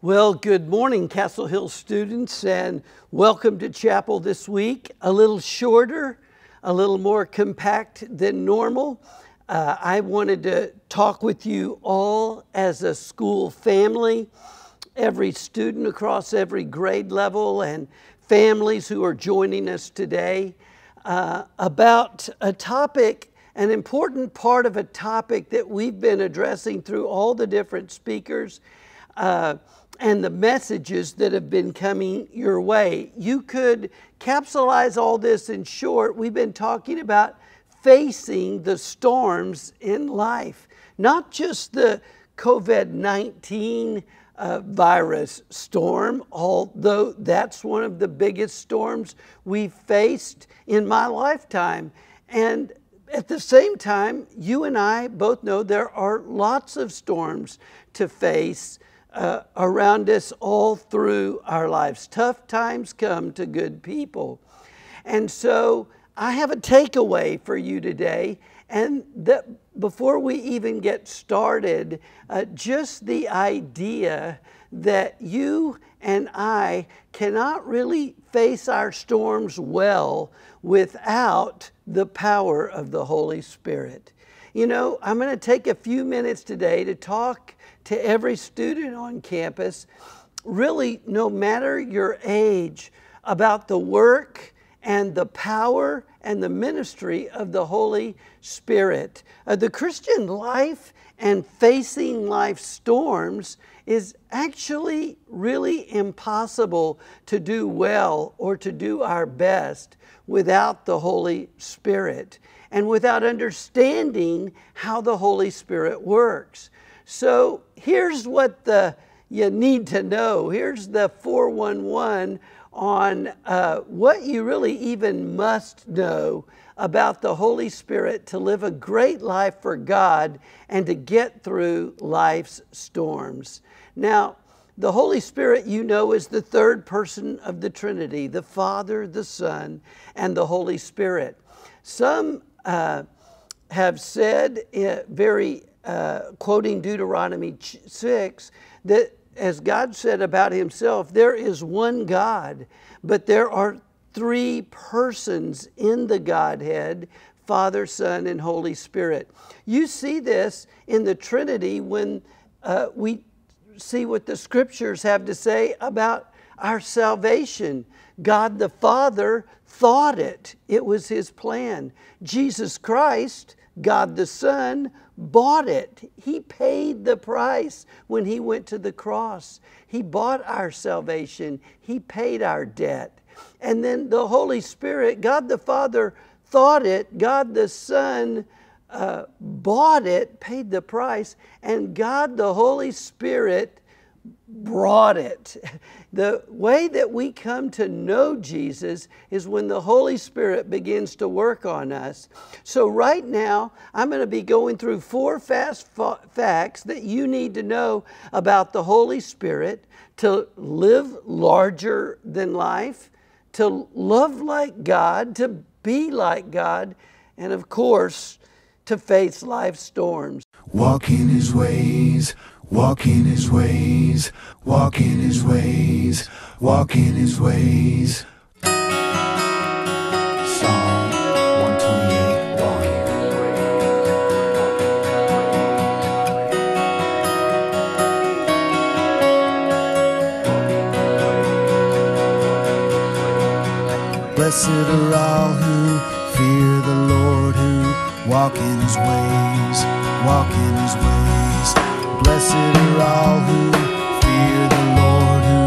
Well, good morning, Castle Hill students, and welcome to chapel this week. A little shorter, a little more compact than normal. I wanted to talk with you all as a school family, every student across every grade level, and families who are joining us today about a topic, an important part of a topic that we've been addressing through all the different speakers and the messages that have been coming your way. You could capsulize all this in short. We've been talking about facing the storms in life, not just the COVID-19 virus storm, although that's one of the biggest storms we've faced in my lifetime. And at the same time, you and I both know there are lots of storms to face around us all through our lives. Tough times come to good people. And so I have a takeaway for you today. And before we even get started, just the idea that you and I cannot really face our storms well without the power of the Holy Spirit. You know, I'm going to take a few minutes today to talk to every student on campus, really no matter your age, about the work and the power and the ministry of the Holy Spirit. The Christian life and facing life's storms is actually really impossible to do well or to do our best without the Holy Spirit and without understanding how the Holy Spirit works. So here's what you need to know. Here's the 411 on what you really even must know about the Holy Spirit to live a great life for God and to get through life's storms. Now, the Holy Spirit, you know, is the third person of the Trinity, the Father, the Son, and the Holy Spirit. Some have said very quoting Deuteronomy 6, that as God said about himself, there is one God, but there are three persons in the Godhead, Father, Son, and Holy Spirit. You see this in the Trinity when we see what the scriptures have to say about our salvation. God the Father thought it. It was his plan. Jesus Christ, God the Son, bought it. He paid the price when he went to the cross. He bought our salvation. He paid our debt. And then the Holy Spirit, God the Father thought it. God the Son bought it, paid the price. And God the Holy Spirit brought it. The way that we come to know Jesus is when the Holy Spirit begins to work on us. So right now, I'm going to be going through four fast facts that you need to know about the Holy Spirit to live larger than life, to love like God, to be like God, and of course, to face life's storms. Walk in his ways. Walk in his ways, walk in his ways, walk in his ways. Psalm 128, volume 1. Blessed are all who fear the Lord, who walk in his ways, walk in his ways. Blessed are all who fear the Lord, who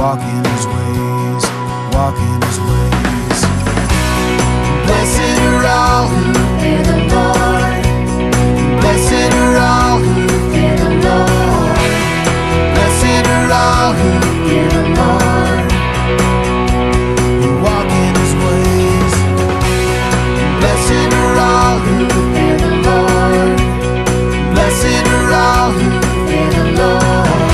walk in his ways, walk in his ways. Blessed are all who fear the Lord. Blessed are all who fear the Lord. Blessed are all who fear the Lord, who walk in his ways. Blessed are all who fear the Lord. Blessed are all who fear the Lord.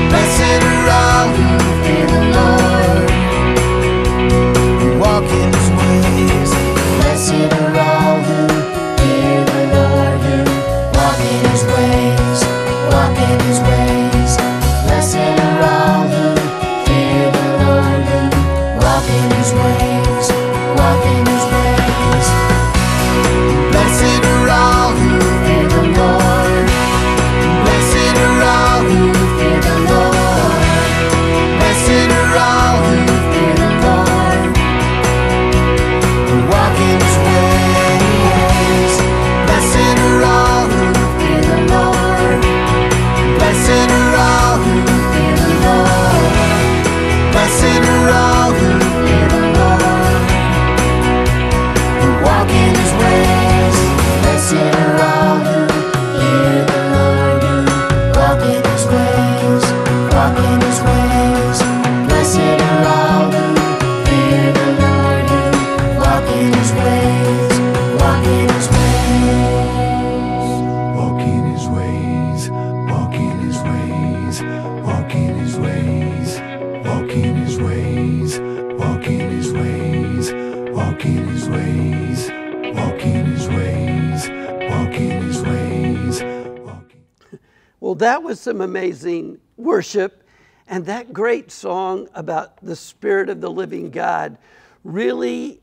Blessed are all who fear the Lord, who walk in his ways. Blessed are all. Well, that was some amazing worship. And that great song about the Spirit of the Living God really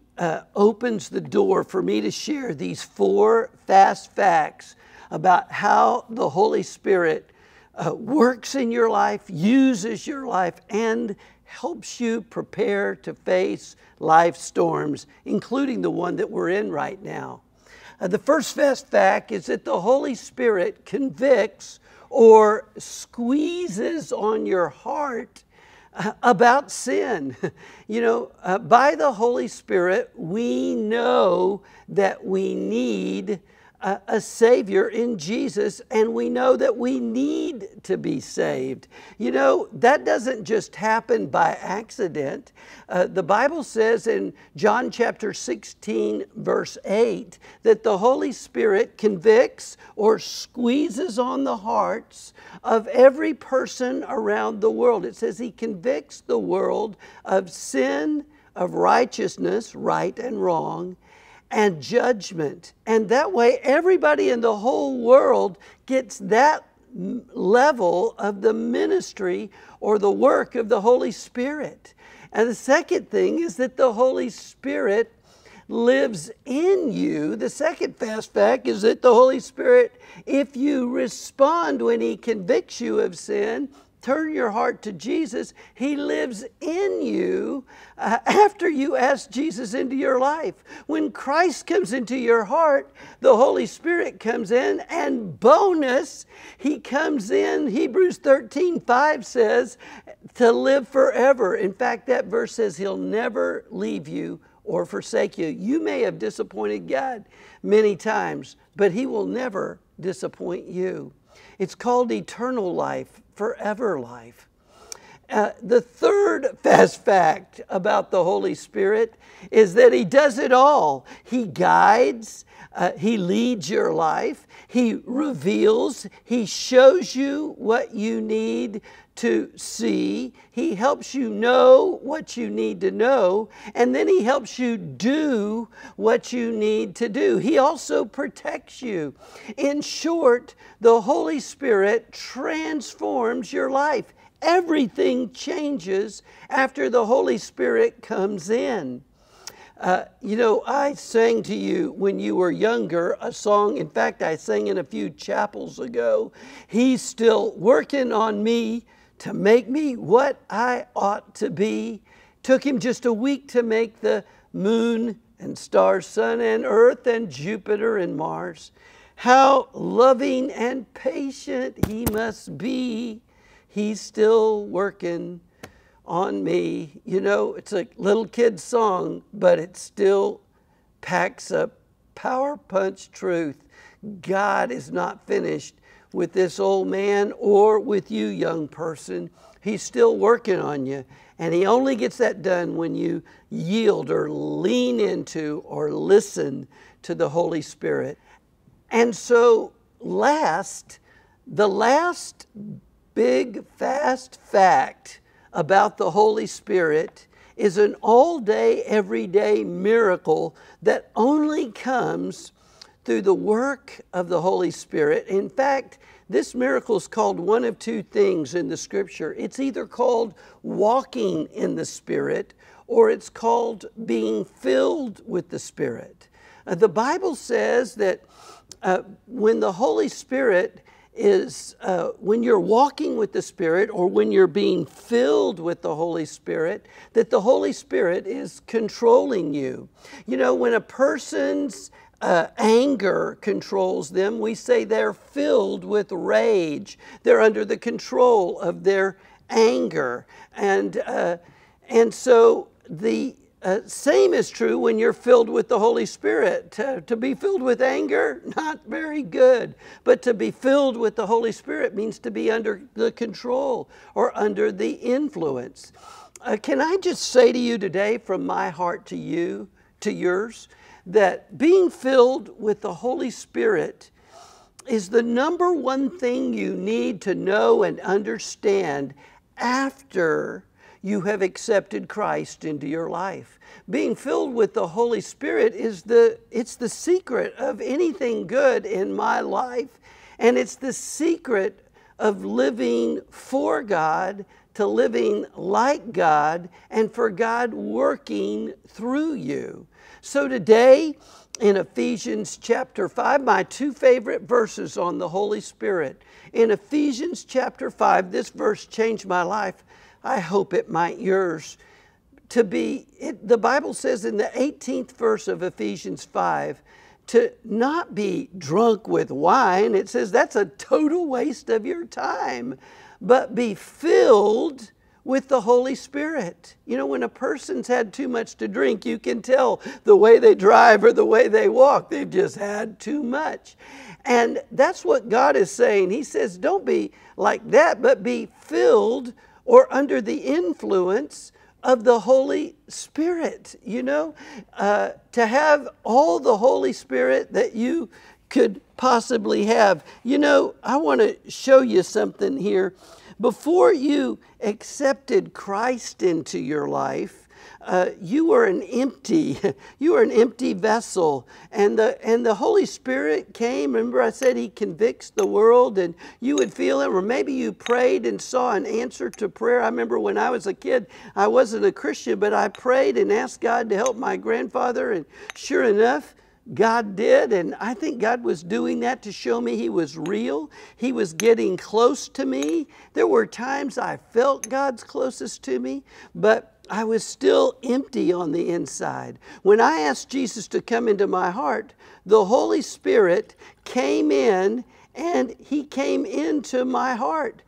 opens the door for me to share these 4 fast facts about how the Holy Spirit works in your life, uses your life, and helps you prepare to face life storms, including the one that we're in right now. The first fast fact is that the Holy Spirit convicts or squeezes on your heart about sin. You know, by the Holy Spirit, we know that we need a Savior in Jesus, and we know that we need to be saved. You know, that doesn't just happen by accident. The Bible says in John chapter 16, verse 8, that the Holy Spirit convicts or squeezes on the hearts of every person around the world. It says he convicts the world of sin, of righteousness, right and wrong, and judgment. And that way everybody in the whole world gets that level of the ministry or the work of the Holy Spirit. And the second thing is that the Holy Spirit lives in you. The second fast fact is that the Holy Spirit, if you respond when he convicts you of sin, turn your heart to Jesus, he lives in you after you ask Jesus into your life. When Christ comes into your heart, the Holy Spirit comes in, and bonus, he comes in, Hebrews 13:5 says, to live forever. In fact, that verse says he'll never leave you or forsake you. You may have disappointed God many times, but he will never disappoint you. It's called eternal life, forever life. The third fast fact about the Holy Spirit is that he does it all. He guides, he leads your life, he reveals, he shows you what you need to see, he helps you know what you need to know, and then he helps you do what you need to do. He also protects you. In short, the Holy Spirit transforms your life. Everything changes after the Holy Spirit comes in. You know, I sang to you when you were younger a song. In fact, I sang in a few chapels ago. He's still working on me to make me what I ought to be. Took him just a week to make the moon and stars, sun and earth and Jupiter and Mars. How loving and patient he must be. He's still working on me. You know, it's a little kid's song, but it still packs a power punch truth. God is not finished with this old man or with you, young person. He's still working on you. And he only gets that done when you yield or lean into or listen to the Holy Spirit. And so the last big fast fact about the Holy Spirit is an all-day, everyday miracle that only comes through the work of the Holy Spirit. In fact, this miracle is called one of two things in the Scripture. It's either called walking in the Spirit, or it's called being filled with the Spirit. The Bible says that when the Holy Spirit is when you're walking with the Spirit or when you're being filled with the Holy Spirit, that the Holy Spirit is controlling you. You know, when a person's anger controls them, we say they're filled with rage. They're under the control of their anger. And so the same is true when you're filled with the Holy Spirit. To be filled with anger, not very good. But to be filled with the Holy Spirit means to be under the control or under the influence. Can I just say to you today, from my heart to you, to yours, that being filled with the Holy Spirit is the #1 thing you need to know and understand after you have accepted Christ into your life. Being filled with the Holy Spirit is it's the secret of anything good in my life, and it's the secret of living for God to living like God and for God working through you. So today in Ephesians chapter 5, my two favorite verses on the Holy Spirit. In Ephesians chapter 5, this verse changed my life. I hope it might yours. The Bible says in the 18th verse of Ephesians 5, to not be drunk with wine, it says that's a total waste of your time, but be filled with the Holy Spirit. You know, when a person's had too much to drink, you can tell the way they drive or the way they walk. They've just had too much. And that's what God is saying. He says, don't be like that, but be filled or under the influence of the Holy Spirit. You know, to have all the Holy Spirit that you could possibly have. You know, I want to show you something here. Before you accepted Christ into your life, you were an empty vessel, and the Holy Spirit came. Remember, I said He convicts the world, and you would feel it. Or maybe you prayed and saw an answer to prayer. I remember when I was a kid, I wasn't a Christian, but I prayed and asked God to help my grandfather, and sure enough, God did. And I think God was doing that to show me He was real. He was getting close to me. There were times I felt God's closest to me, but I was still empty on the inside. When I asked Jesus to come into my heart, the Holy Spirit came in and He came into my heart.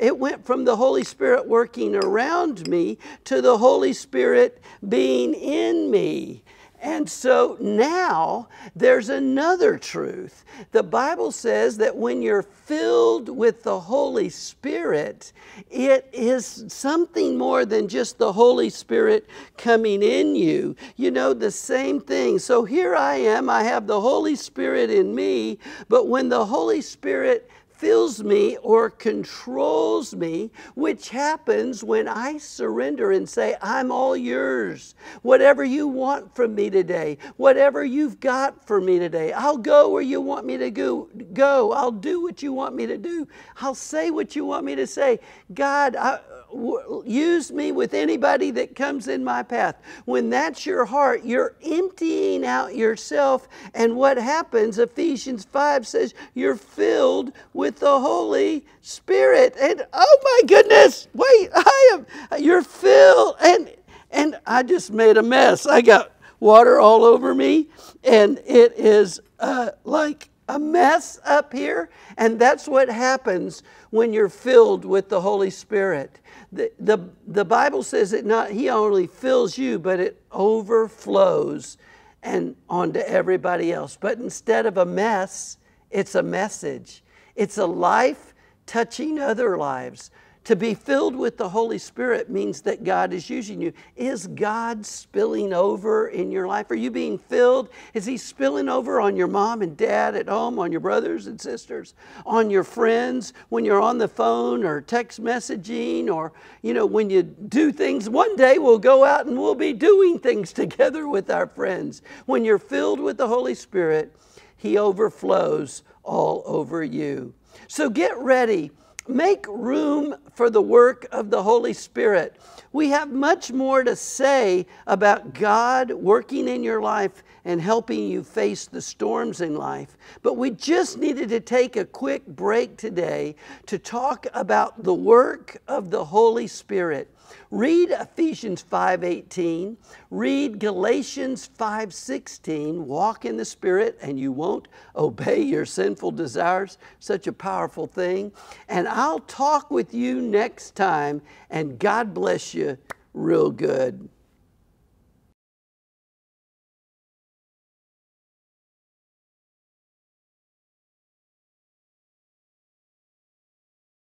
It went from the Holy Spirit working around me to the Holy Spirit being in me. And so now there's another truth. The Bible says that when you're filled with the Holy Spirit, it is something more than just the Holy Spirit coming in you. You know, the same thing. So here I am, I have the Holy Spirit in me, but when the Holy Spirit fills me or controls me, which happens when I surrender and say, I'm all yours. Whatever you want from me today, whatever you've got for me today, I'll go where you want me to go. I'll do what you want me to do. I'll say what you want me to say. God, use me with anybody that comes in my path. When that's your heart, you're emptying out yourself. And what happens, Ephesians 5 says, you're filled with the Holy Spirit. And oh my goodness, wait, you're filled. And I just made a mess. I got water all over me, and it is like a mess up here. And that's what happens when you're filled with the Holy Spirit. The Bible says that not He only fills you, but it overflows and onto everybody else. But instead of a mess, it's a message. It's a life touching other lives. To be filled with the Holy Spirit means that God is using you. Is God spilling over in your life? Are you being filled? Is He spilling over on your mom and dad at home, on your brothers and sisters, on your friends, when you're on the phone or text messaging, or, you know, when you do things? One day we'll go out and we'll be doing things together with our friends. When you're filled with the Holy Spirit, He overflows all over you. So get ready. Make room for the work of the Holy Spirit. We have much more to say about God working in your life and helping you face the storms in life. But we just needed to take a quick break today to talk about the work of the Holy Spirit. Read Ephesians 5:18, read Galatians 5:16, walk in the Spirit and you won't obey your sinful desires. Such a powerful thing. And I'll talk with you next time, and God bless you real good.